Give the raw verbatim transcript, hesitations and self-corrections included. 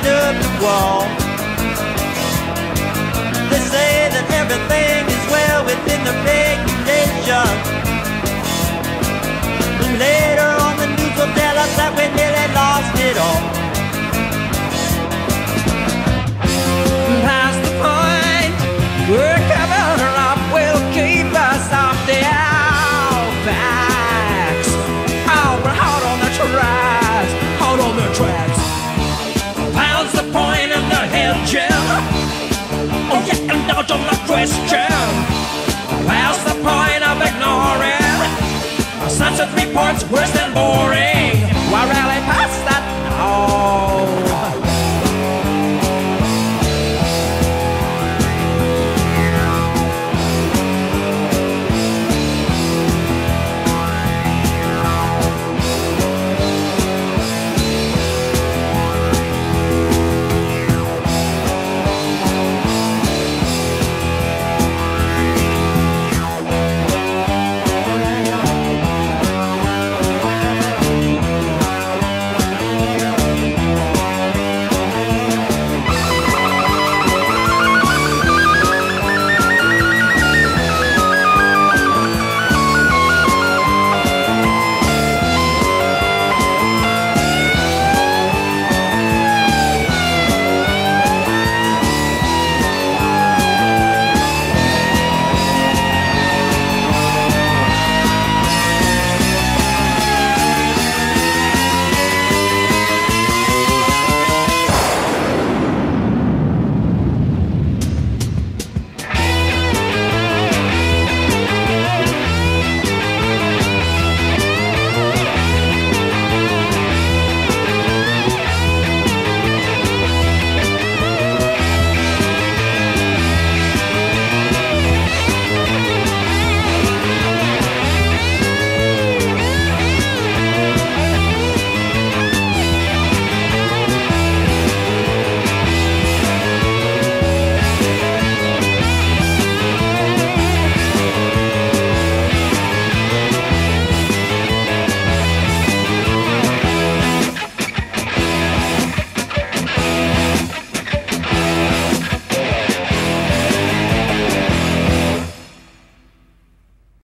climbed up the wall. They say that everything is well within the regulation. Later on the news will tell us that we nearly lost it all. Past the point, we're coming up, will keep us off the outbacks. Oh, we're hot on the tracks, hot on the tracks. Pound's the point of the hill gym. Oh yeah, and not on the question. Where's the point of ignoring? Such a three parts worse than boring.